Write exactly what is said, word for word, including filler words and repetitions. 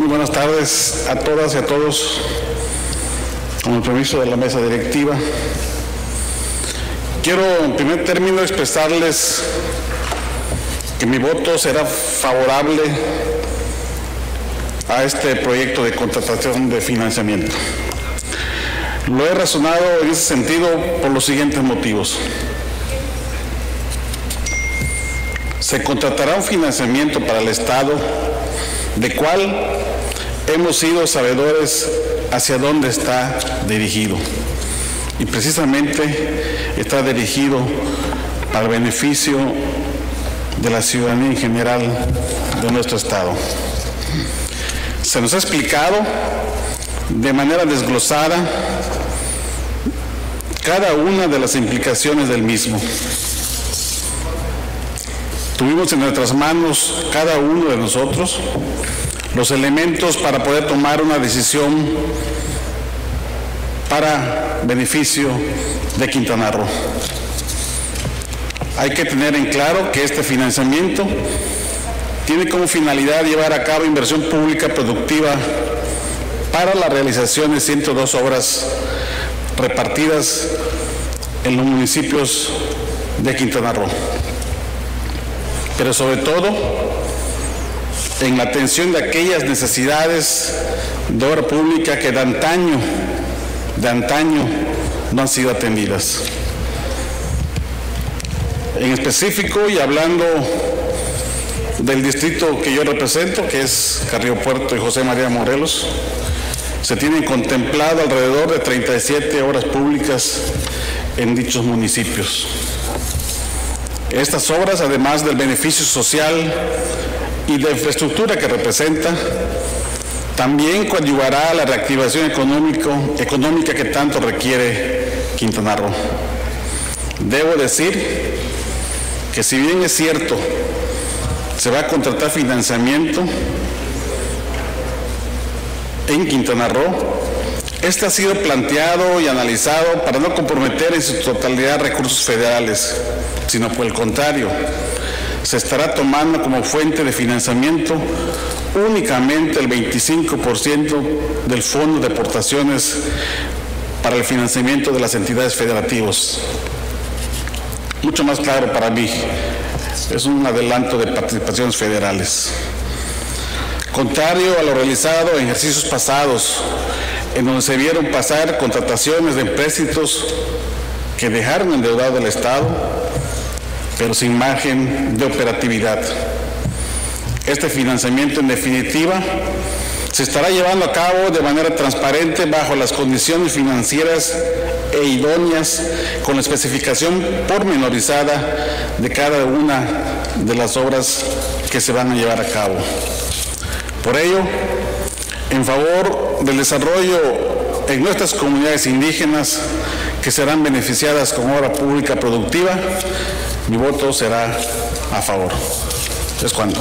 Muy buenas tardes a todas y a todos. Con el permiso de la mesa directiva, quiero en primer término expresarles que mi voto será favorable a este proyecto de contratación de financiamiento. Lo he razonado en ese sentido por los siguientes motivos. Se contratará un financiamiento para el Estado, de cual hemos sido sabedores hacia dónde está dirigido. Y precisamente está dirigido al beneficio de la ciudadanía en general de nuestro Estado. Se nos ha explicado de manera desglosada cada una de las implicaciones del mismo. Tuvimos en nuestras manos, cada uno de nosotros, los elementos para poder tomar una decisión para beneficio de Quintana Roo. Hay que tener en claro que este financiamiento tiene como finalidad llevar a cabo inversión pública productiva para la realización de ciento dos obras repartidas en los municipios de Quintana Roo, pero sobre todo en la atención de aquellas necesidades de obra pública que de antaño, de antaño no han sido atendidas. En específico, y hablando del distrito que yo represento, que es Carrillo Puerto y José María Morelos, se tienen contemplado alrededor de treinta y siete obras públicas en dichos municipios. Estas obras, además del beneficio social y de infraestructura que representa, también coadyuvará a la reactivación económico, económica que tanto requiere Quintana Roo. Debo decir que si bien es cierto, se va a contratar financiamiento en Quintana Roo, este ha sido planteado y analizado para no comprometer en su totalidad recursos federales, sino por el contrario, se estará tomando como fuente de financiamiento únicamente el veinticinco por ciento del Fondo de Aportaciones para el Financiamiento de las Entidades Federativas. Mucho más claro para mí, es un adelanto de participaciones federales. Contrario a lo realizado en ejercicios pasados, en donde se vieron pasar contrataciones de empréstitos que dejaron endeudado al Estado, pero sin margen de operatividad. Este financiamiento, en definitiva, se estará llevando a cabo de manera transparente bajo las condiciones financieras e idóneas, con la especificación pormenorizada de cada una de las obras que se van a llevar a cabo. Por ello, en favor del desarrollo en nuestras comunidades indígenas que serán beneficiadas con obra pública productiva, mi voto será a favor. Es cuanto.